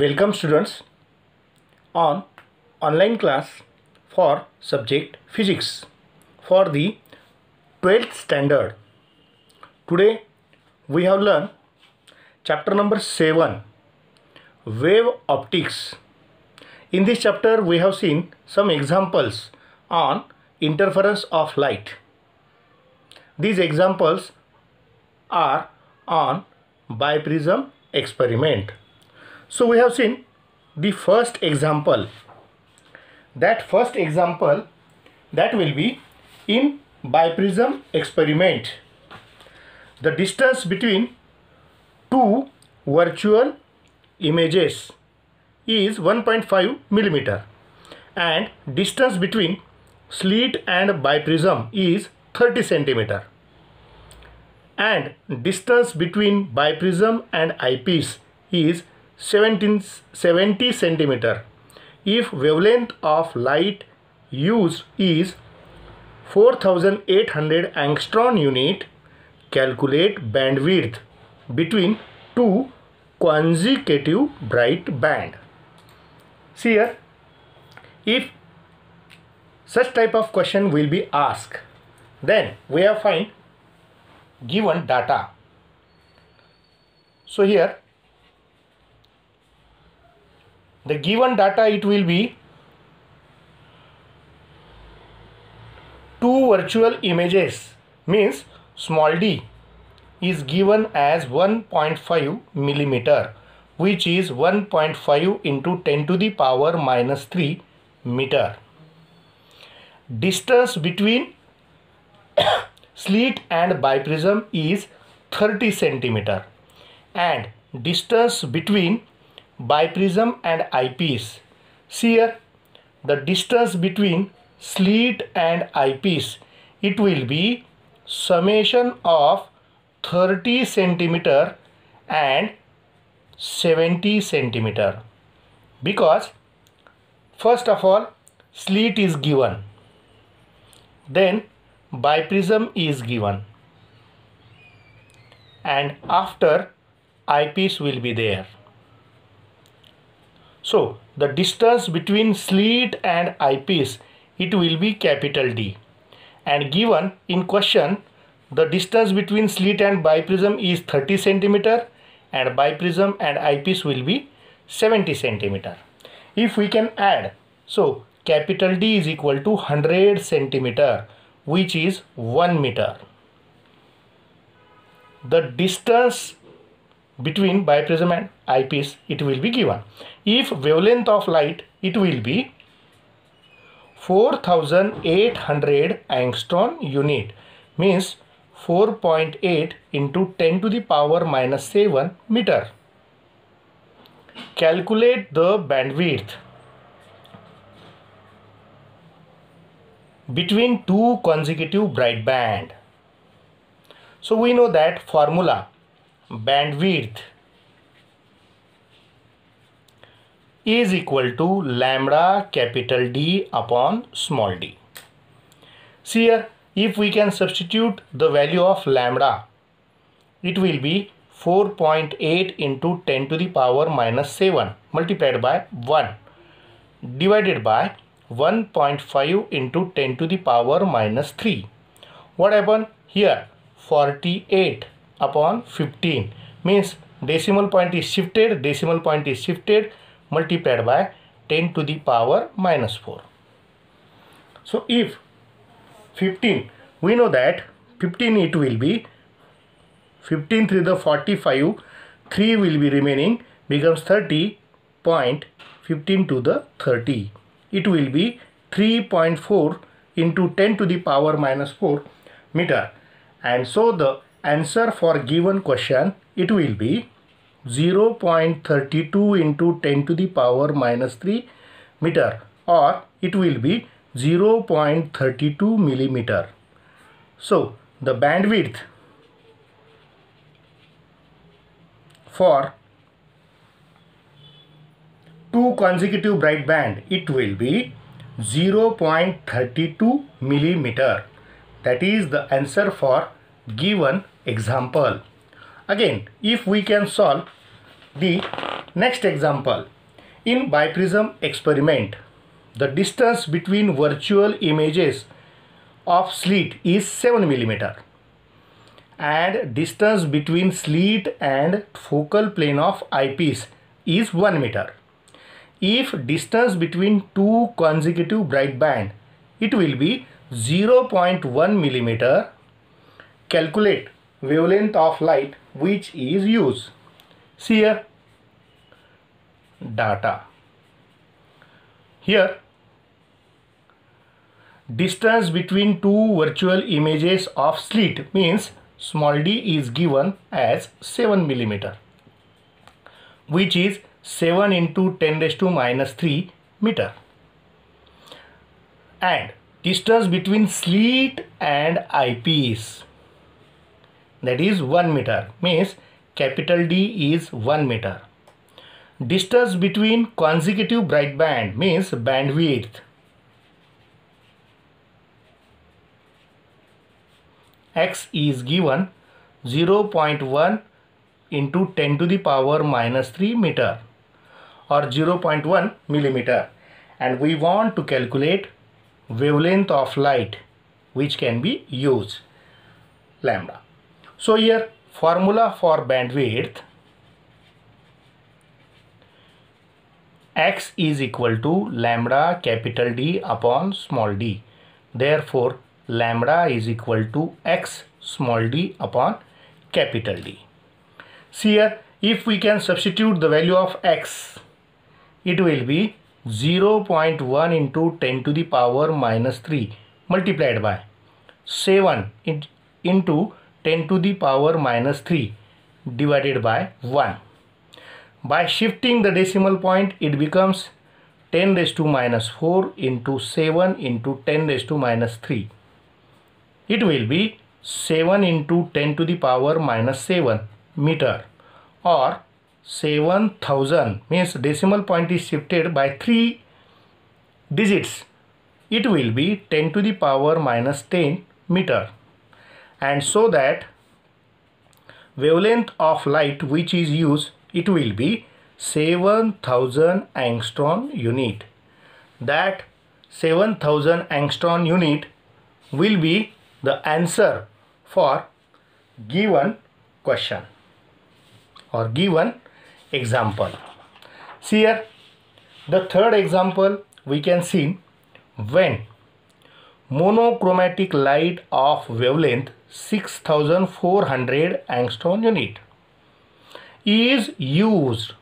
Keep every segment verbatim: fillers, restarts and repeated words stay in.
Welcome students on online class for subject physics for the twelfth standard. Today we have learned chapter number seven, Wave Optics. In this chapter we have seen some examples on interference of light. These examples are on Biprism experiment. So we have seen the first example. That first example that will be in Biprism experiment. The distance between two virtual images is one point five millimeter and distance between slit and biprism is thirty centimeter and distance between biprism and eyepiece is seventy centimeter if wavelength of light used is four thousand eight hundred angstrom unit. Calculate bandwidth between two consecutive bright band. See here, if such type of question will be asked, then we have find given data. So here the given data, it will be two virtual images, means small d is given as one point five millimeter, which is one point five into ten to the power minus three meter. Distance between slit and biprism is thirty centimeter and distance between biprism and eyepiece. See here, the distance between slit and eyepiece, it will be summation of thirty centimeter and seventy centimeter, because first of all slit is given, then biprism is given, and after eyepiece will be there. So the distance between slit and eyepiece, it will be capital D, and given in question the distance between slit and biprism is thirty centimeter and biprism and eyepiece will be seventy centimeter. If we can add, so capital D is equal to one hundred centimeter, which is one meter. The distance between biprism and eyepiece, it will be given. If wavelength of light, it will be four thousand eight hundred angstrom unit, means four point eight into ten to the power minus seven meter. Calculate the bandwidth between two consecutive bright band. So we know that formula bandwidth is equal to lambda capital D upon small d. See here, if we can substitute the value of lambda, it will be four point eight into ten to the power minus seven multiplied by one divided by one point five into ten to the power minus three. What happened here? forty-eight upon fifteen, means decimal point is shifted, decimal point is shifted, multiplied by ten to the power minus four. So if fifteen, we know that fifteen, it will be fifteen through the forty-five, three will be remaining, becomes thirty point fifteen to the thirty. It will be three point four into ten to the power minus four meter. And so the answer for given question, it will be zero point three two into ten to the power minus three meter, or it will be zero point three two millimeter. So the bandwidth for two consecutive bright band, it will be zero point three two millimeter. That is the answer for given example. Again, if we can solve the Next example, in Biprism experiment, the distance between virtual images of slit is seven millimeters and distance between slit and focal plane of eyepiece is one meter. If distance between two consecutive bright band, it will be zero point one millimeter. Calculate wavelength of light which is used. See here, data. Here, distance between two virtual images of slit means small d is given as seven millimeter, which is seven into ten raised to minus three meter. And distance between slit and eyepiece, that is one meter, means capital D is one meter. Distance between consecutive bright band means bandwidth X is given zero point one into ten to the power minus three meter or zero point one millimeter, and we want to calculate wavelength of light which can be used, lambda. So here formula for bandwidth, X is equal to lambda capital D upon small d. Therefore lambda is equal to X small d upon capital D. See here, if we can substitute the value of X, it will be zero point one into ten to the power minus three multiplied by seven into ten to the power minus three divided by one. By shifting the decimal point, it becomes ten raised to minus four into seven into ten raised to minus three. It will be seven into ten to the power minus seven meter or seven thousand, means decimal point is shifted by three digits. It will be ten to the power minus ten meter. And so that wavelength of light which is used, it will be seven thousand angstrom unit. That seven thousand angstrom unit will be the answer for given question or given example. See here, the third example we can see, when monochromatic light of wavelength six thousand four hundred angstrom unit is used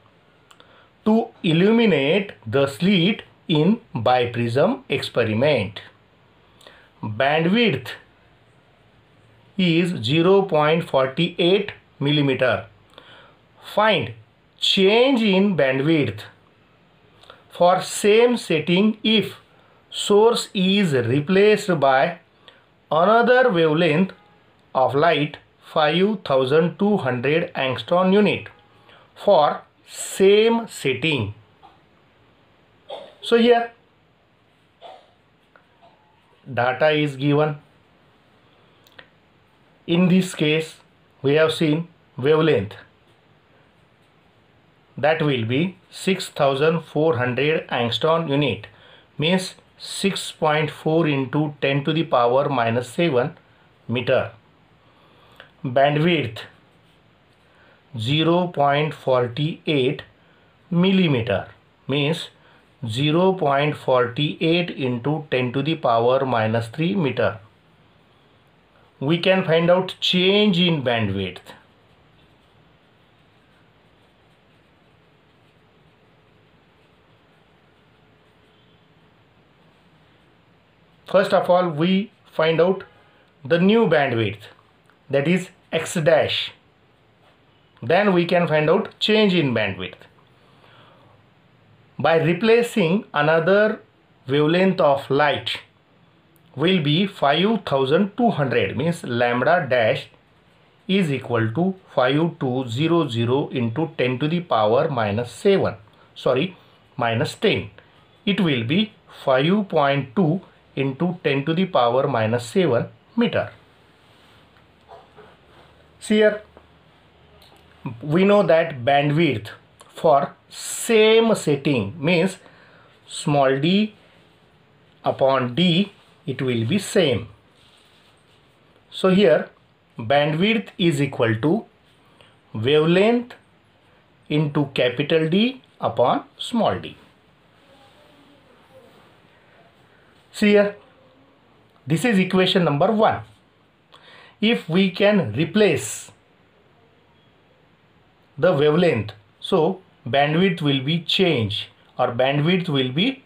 to illuminate the slit in Biprism experiment. Bandwidth is zero point four eight millimeter. Find change in bandwidth for same setting if source is replaced by another wavelength of light five thousand two hundred angstrom unit for same setting. So here data is given. In this case we have seen wavelength, that will be six thousand four hundred angstrom unit, means six point four into ten to the power minus seven meter. Bandwidth zero point four eight millimeter, means zero point four eight into ten to the power minus three meter. We can find out change in bandwidth. First of all, we find out the new bandwidth, that is X dash. Then we can find out change in bandwidth by replacing another wavelength of light will be five thousand two hundred, means lambda dash is equal to five thousand into ten to the power minus seven, sorry, minus ten. It will be five point two into ten to the power minus seven meter. See here, we know that bandwidth for same setting, means small d upon d it will be same. So here bandwidth is equal to wavelength into capital D upon small d. See here, this is equation number one. If we can replace the wavelength, so bandwidth will be changed or bandwidth will be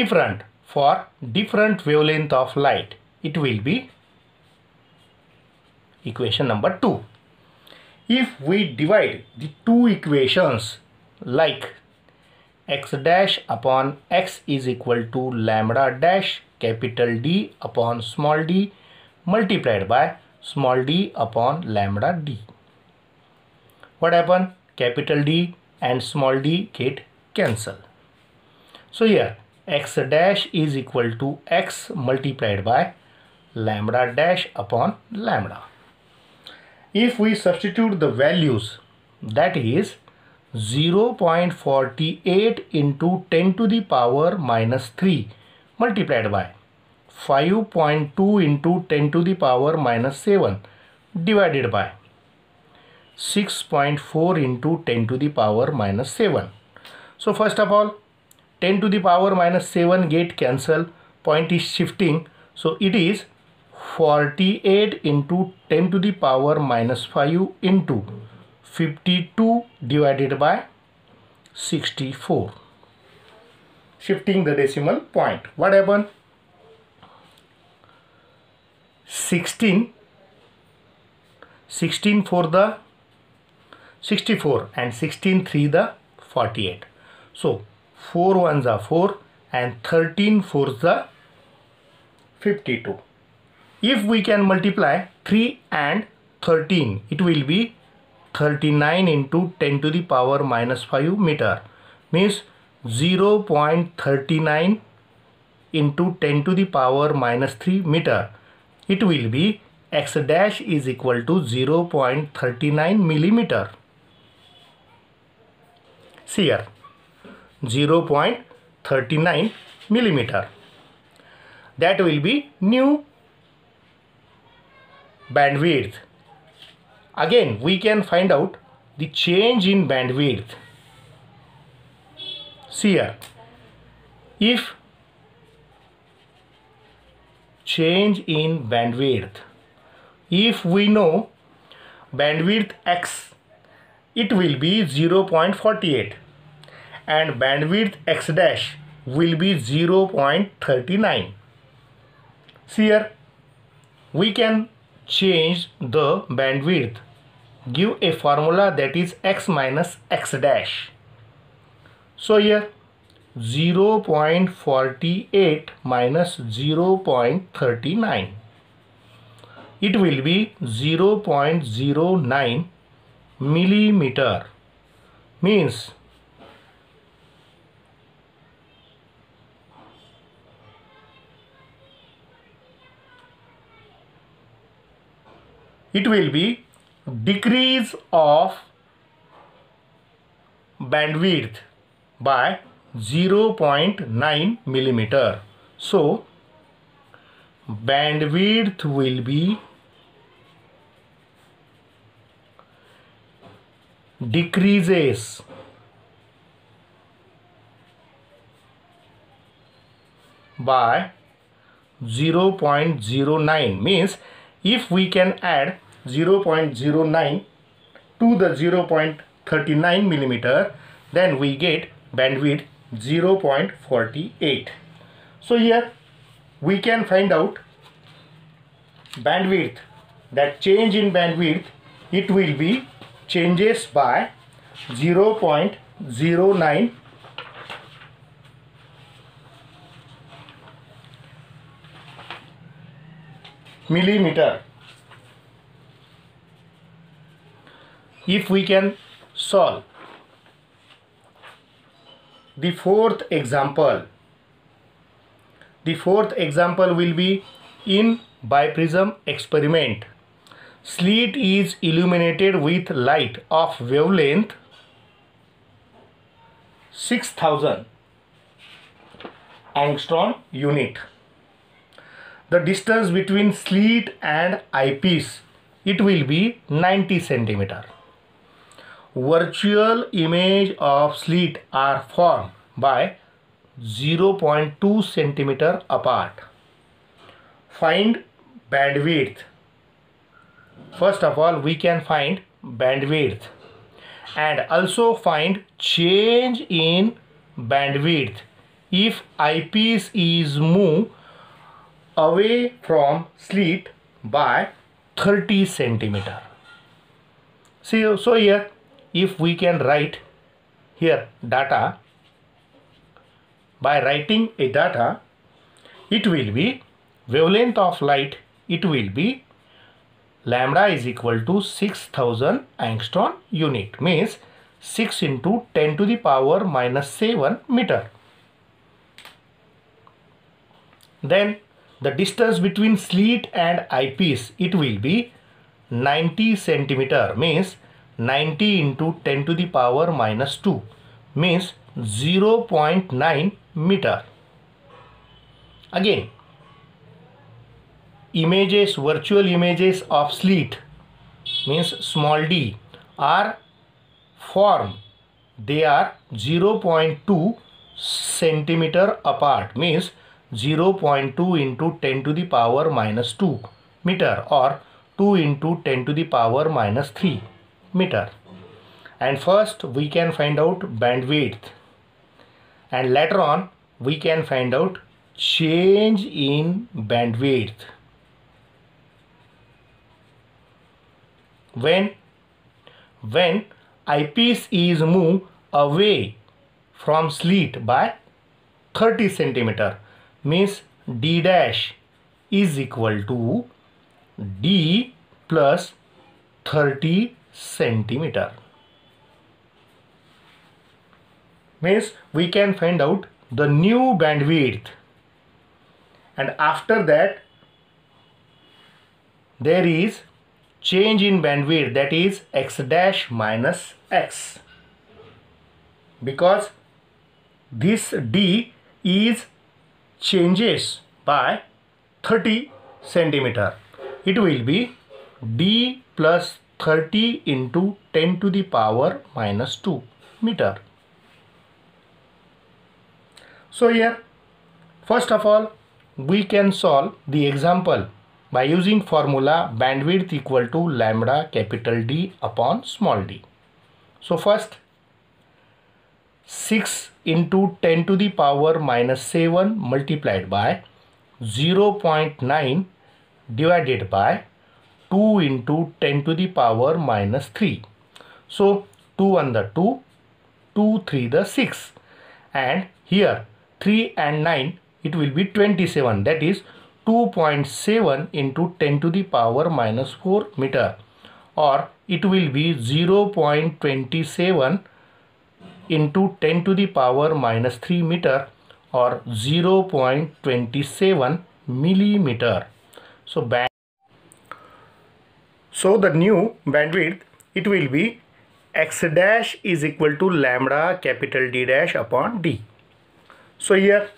different for different wavelength of light. It will be equation number two. If we divide the two equations like x dash upon x is equal to lambda dash capital D upon small d multiplied by small d upon lambda d. What happened? Capital D and small d get cancelled. So here x dash is equal to x multiplied by lambda dash upon lambda. If we substitute the values, that is zero point four eight into ten to the power minus three multiplied by five point two into ten to the power minus seven divided by six point four into ten to the power minus seven. So first of all, ten to the power minus seven get cancelled, point is shifting, so it is forty-eight into ten to the power minus five into fifty-two divided by sixty-four. Shifting the decimal point. What happened? sixteen, sixteen for the sixty-four and sixteen three the forty-eight. So four ones are four and thirteen fours the fifty-two. If we can multiply three and thirteen, it will be thirty-nine into ten to the power minus five meter, means zero point three nine into ten to the power minus three meter. It will be x dash is equal to zero point three nine millimeter. See here, zero point three nine millimeter. That will be new bandwidth. Again, we can find out the change in bandwidth. See here, if change in bandwidth, if we know bandwidth x, it will be zero point four eight and bandwidth x dash will be zero point three nine. See here, we can change the bandwidth. Give a formula that is x minus x dash. So here zero point four eight minus zero point three nine. It will be zero point zero nine millimeter, means it will be decrease of bandwidth by zero point nine millimeter. So bandwidth will be decreases by zero point zero nine, means if we can add zero point zero nine to the zero point three nine millimeter, then we get bandwidth zero point four eight. So here we can find out bandwidth, that change in bandwidth, it will be changes by zero point zero nine millimeter. If we can solve the fourth example, the fourth example will be in Biprism experiment. Slit is illuminated with light of wavelength six thousand angstrom unit. The distance between slit and eyepiece, it will be ninety centimeters. Virtual image of slit are formed by zero point two centimeters apart. Find bandwidth. First of all, we can find bandwidth and also find change in bandwidth if eyepiece is moved away from slit by thirty centimeters. See, so here if we can write here data, by writing a data, it will be wavelength of light, it will be lambda is equal to six thousand angstrom unit, means six into ten to the power minus seven meter. Then the distance between slit and eyepiece, it will be ninety centimeters, means ninety into ten to the power minus two, means zero point nine meter. Again, images, virtual images of slit, means small d, are formed. They are zero point two centimeter apart, means zero point two into ten to the power minus two meter or two into ten to the power minus three meter. And first we can find out bandwidth and later on we can find out change in bandwidth. When, when eyepiece is moved away from slit by thirty centimeters, means d dash is equal to d plus thirty centimeter. Means we can find out the new bandwidth, and after that there is change in bandwidth, that is x dash minus x, because this d is changes by thirty centimeters. It will be d plus thirty into ten to the power minus two meter. So here first of all we can solve the example by using formula bandwidth equal to lambda capital D upon small d. So first six into ten to the power minus seven multiplied by zero point nine divided by two into ten to the power minus three. So two on the two, two three the six, and here three and nine, it will be twenty-seven, that is two point seven into ten to the power minus four meter, or it will be zero point two seven into ten to the power minus three meter or zero point two seven millimeter. So band so the new bandwidth, it will be x dash is equal to lambda capital D dash upon D. So here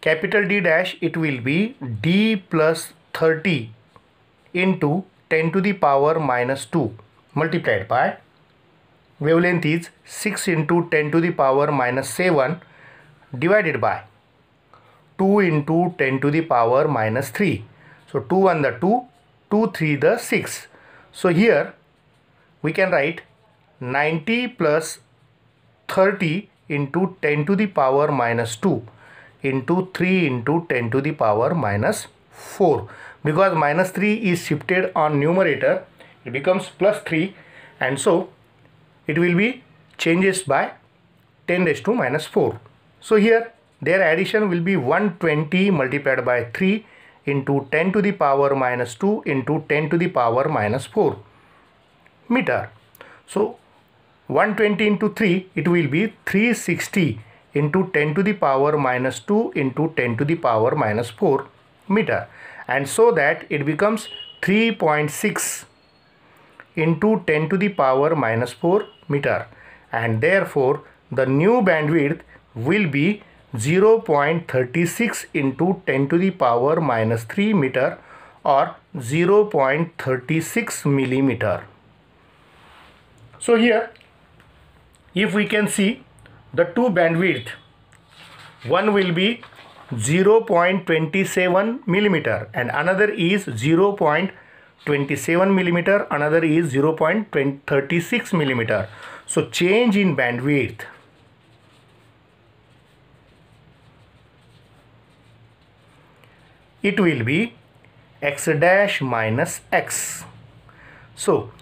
capital D dash, it will be D plus thirty into ten to the power minus two multiplied by wavelength is six into ten to the power minus seven divided by two into ten to the power minus three. So two on the two, two three the six. So here we can write ninety plus thirty into ten to the power minus two into three into ten to the power minus four. Because minus three is shifted on numerator, it becomes plus three, and so it will be changes by ten raised to minus four. So here their addition will be one hundred twenty multiplied by three into ten to the power minus two into ten to the power minus four meter. So one hundred twenty into three, it will be three hundred sixty into ten to the power minus two into ten to the power minus four meter. And so that it becomes three point six into ten to the power minus four meter, and therefore the new bandwidth will be zero point three six into ten to the power minus three meter or zero point three six millimeter. So here, if we can see the two bandwidth, one will be zero point two seven millimeter and another is zero point two seven millimeter, another is zero point three six millimeter. So change in bandwidth it will be x dash minus x. So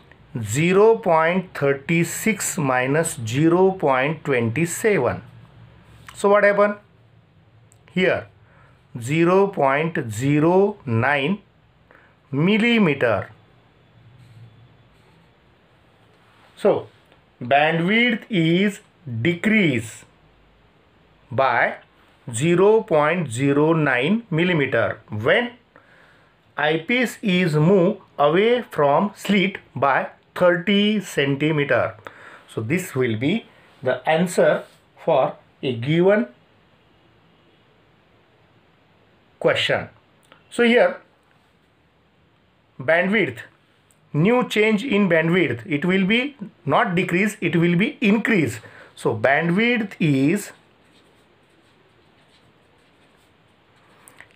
zero point three six minus zero point two seven. So what happened? Here zero point zero nine millimeter. So bandwidth is decreased by zero point zero nine millimeter when eyepiece is moved away from slit by thirty centimeter. So this will be the answer for a given question. So here bandwidth, new change in bandwidth, it will be not decrease, it will be increase. So bandwidth is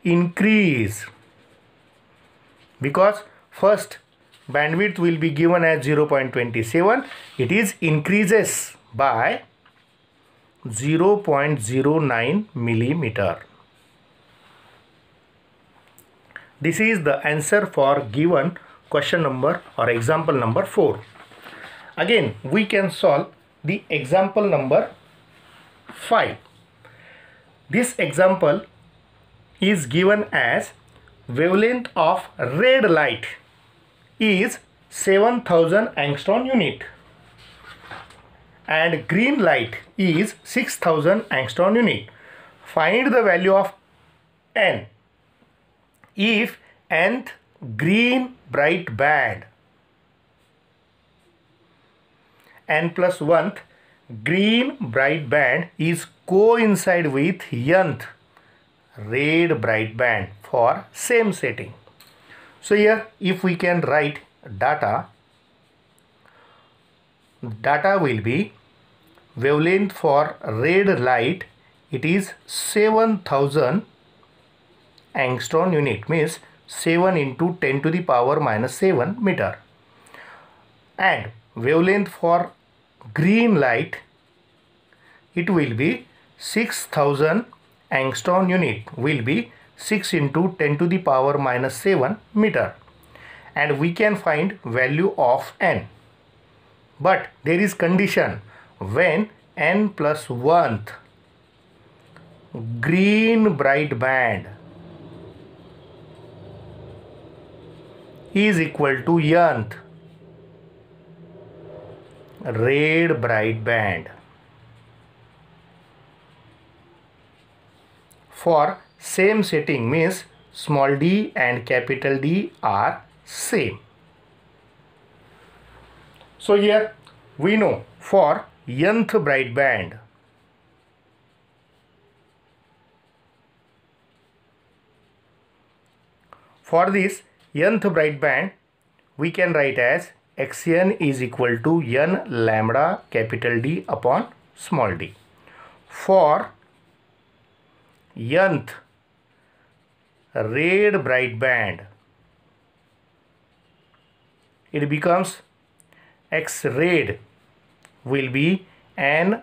increase because first bandwidth will be given as zero point two seven, it is increases by zero point zero nine millimeter. This is the answer for given question number or example number four. Again, we can solve the example number five. This example is given as wavelength of red light is seven thousand angstrom unit and green light is six thousand angstrom unit. Find the value of n if nth green bright band, n plus one green bright band is coincide with nth red bright band for same setting. So here if we can write data, data will be wavelength for red light, it is seven thousand angstrom unit, means seven into ten to the power minus seven meter, and wavelength for green light it will be six thousand angstrom unit, will be six into ten to the power minus seven meter, and we can find value of n, but there is condition when n plus one green bright band is equal to nth red bright band for same setting, means small d and capital D are same. So here we know for nth bright band for this nth bright band we can write as xn is equal to n lambda capital D upon small d. For nth red bright band it becomes x red will be n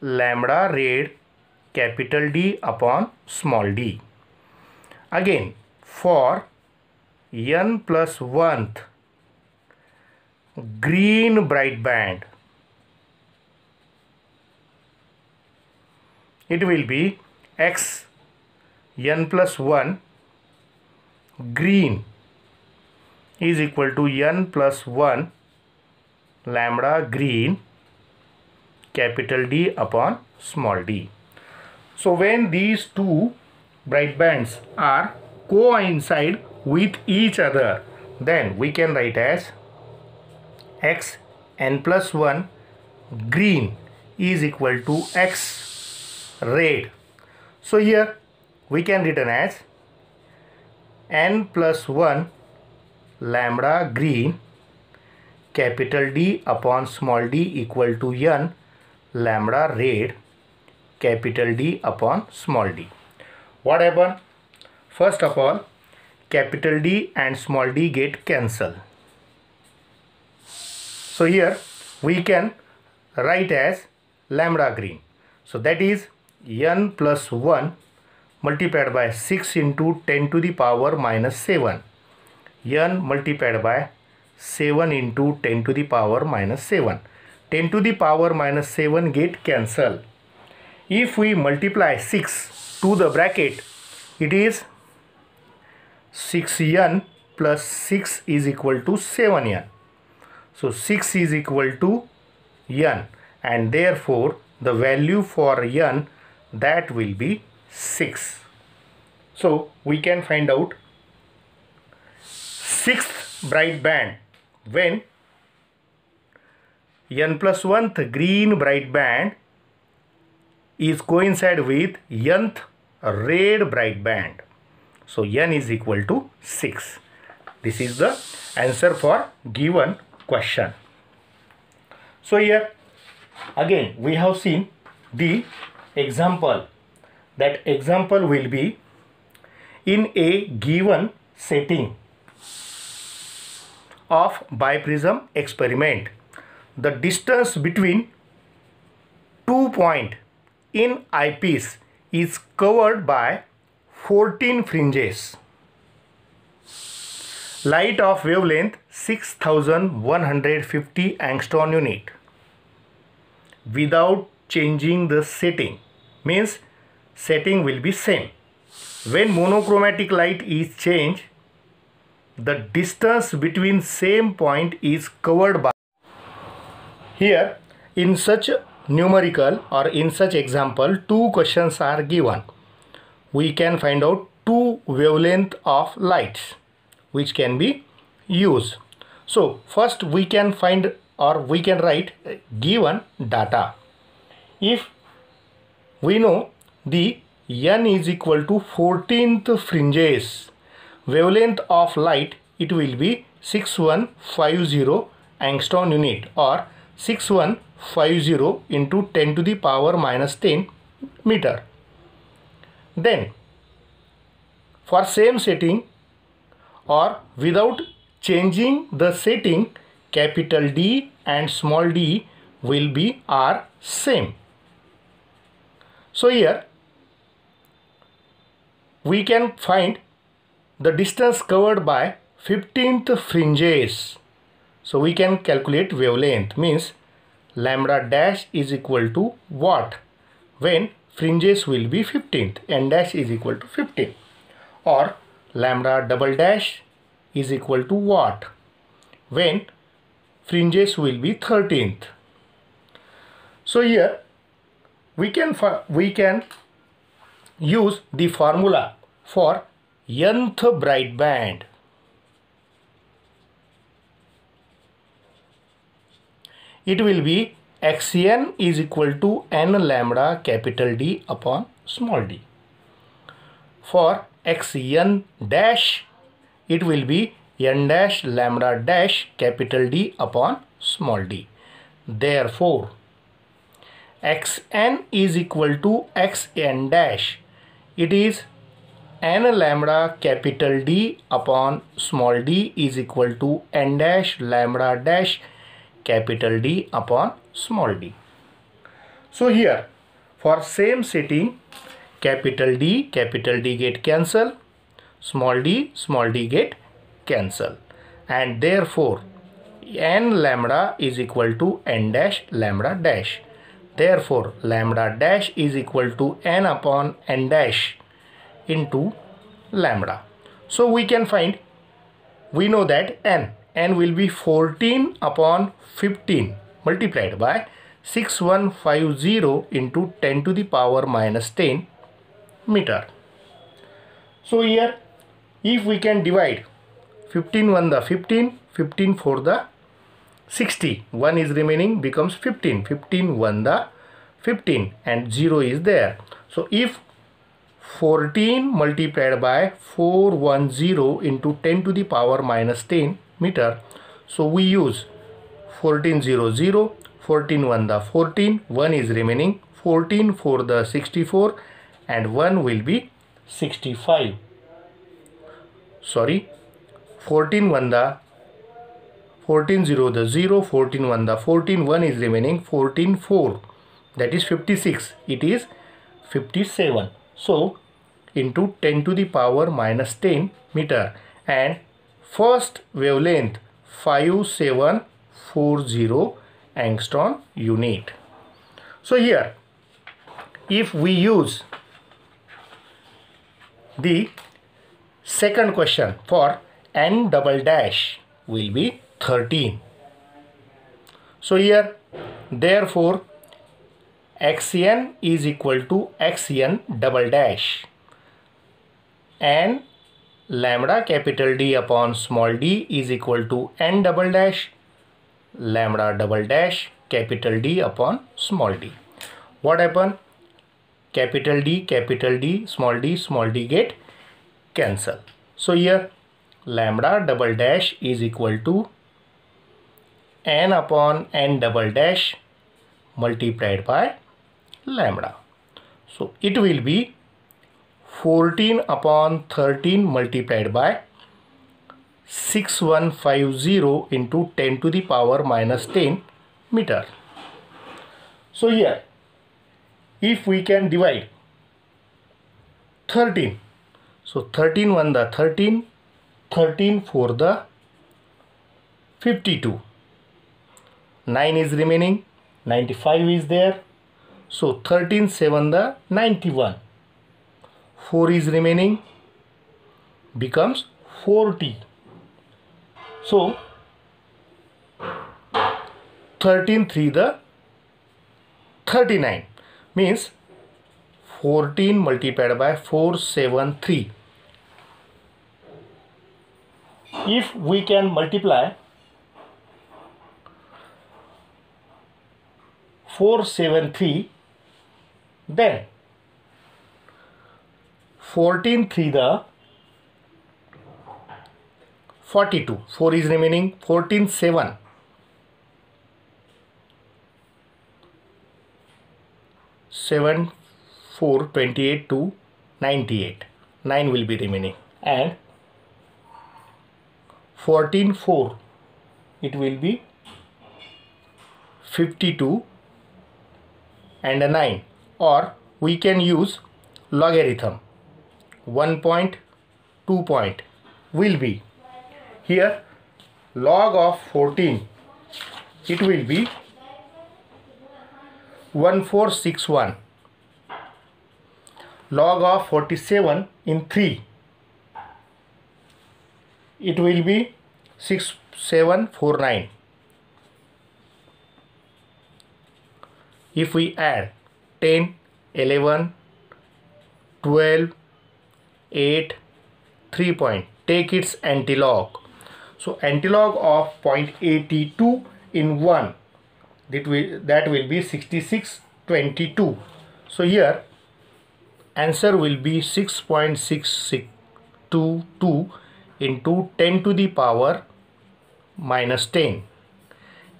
lambda red capital D upon small d. Again for n plus one green bright band it will be x n plus one green is equal to n plus one lambda green capital D upon small d. So when these two bright bands are coincide with each other, then we can write as x n plus one green is equal to X rate. So here we can written as n plus one lambda green capital D upon small d equal to n lambda red capital D upon small d. What happened? First of all, capital D and small d get cancelled. So here we can write as lambda green. So that is n plus one multiplied by six into ten to the power minus seven. N multiplied by seven into ten to the power minus seven. ten to the power minus seven get cancelled. If we multiply six to the bracket, it is six n plus six is equal to seven n. So six is equal to n, and therefore the value for n that will be six. So we can find out sixth bright band when n plus one th green bright band is coincide with nth red bright band. So n is equal to six. This is the answer for given question. So here again we have seen the example. That example will be in a given setting of biprism experiment. The distance between two points in eyepiece is covered by fourteen fringes. Light of wavelength six thousand one hundred fifty angstrom unit without changing the setting, means setting will be same. When monochromatic light is changed, the distance between same point is covered by. Here in such numerical or in such example, two questions are given. We can find out two wavelength of lights which can be used. So first we can find or we can write given data. If we know the n is equal to fourteenth fringes, wavelength of light it will be six thousand one hundred fifty angstrom unit or six thousand one hundred fifty into ten to the power minus ten meter. Then for same setting or without changing the setting, capital D and small d will be are same. So here we can find the distance covered by fifteenth fringes. So we can calculate wavelength, means lambda dash is equal to what when fringes will be fifteenth, n dash is equal to fifteen, or lambda double dash is equal to what when fringes will be thirteenth. So here we can we can use the formula for nth bright band. It will be xn is equal to n lambda capital D upon small d. For xn dash it will be n dash lambda dash capital D upon small d. Therefore xn is equal to xn dash, it is n lambda capital D upon small d is equal to n dash lambda dash capital D upon small d. So here for same setting, capital D, capital D get cancelled, small d, small d get cancelled, and therefore n lambda is equal to n dash lambda dash. Therefore lambda dash is equal to n upon n dash into lambda. So we can find, we know that n, n will be fourteen upon fifteen multiplied by six thousand one hundred fifty into ten to the power minus ten meter. So here if we can divide fifteen one the fifteen, fifteen four the sixty, one is remaining becomes fifteen, fifteen one the fifteen and zero is there. So if fourteen multiplied by four hundred ten into ten to the power minus ten meter, so we use fourteen hundred, fourteen one the fourteen, one is remaining, fourteen four the sixty-four and one will be sixty-five. Sorry, fourteen one the fourteen zero the zero, fourteen one the fourteen, one is remaining, fourteen four, that is fifty-six, it is fifty-seven. So into ten to the power minus ten meter, and first wavelength five seven four zero angstrom unit. So here if we use the second question for n double dash will be thirteen. So here therefore Xn is equal to Xn double dash and lambda capital D upon small d is equal to n double dash lambda double dash capital D upon small d. What happened? Capital D, capital D, small d, small d get cancel. So here lambda double dash is equal to n upon n double dash multiplied by lambda. So it will be fourteen upon thirteen multiplied by sixty-one fifty into ten to the power minus ten meter. So here if we can divide thirteen, so thirteen one the thirteen, thirteen four the fifty-two, nine is remaining, ninety-five is there, so thirteen seven the ninety-one, four is remaining, becomes forty. So thirteen three the thirty-nine means fourteen multiplied by four seven three. If we can multiply four seven three, then fourteen three the forty-two, four is remaining, fourteen seven, seven four twenty-eight to ninety-eight, nine will be remaining, and fourteen four, it will be fifty-two and a nine, or we can use logarithm. one point two point will be here log of fourteen, it will be one four six one, log of forty-seven in three, it will be six seven four nine. If we add ten, eleven, twelve, eight, three point, take its antilog, so antilog of zero point eight two in one, that will that will be sixty-six twenty-two. So here answer will be six point six six two two into ten to the power minus ten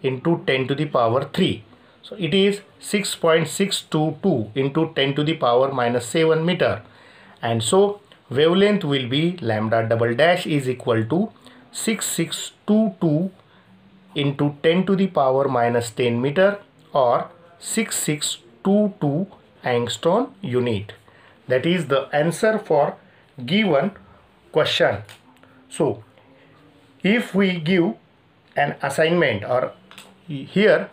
into ten to the power three. So it is six point six two two into ten to the power minus seven meter, and so wavelength will be lambda double dash is equal to sixty-six twenty-two into ten to the power minus ten meter, or sixty-six twenty-two angstrom unit. That is the answer for given question. So if we give an assignment, or here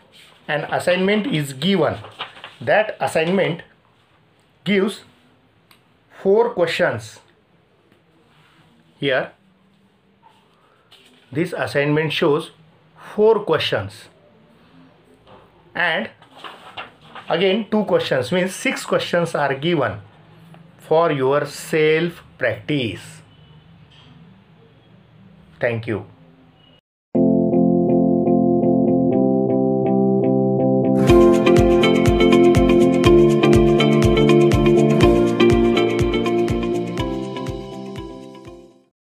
an assignment is given, that assignment gives four questions. Here this assignment shows four questions, and again two questions, means six questions are given for your self practice. Thank you.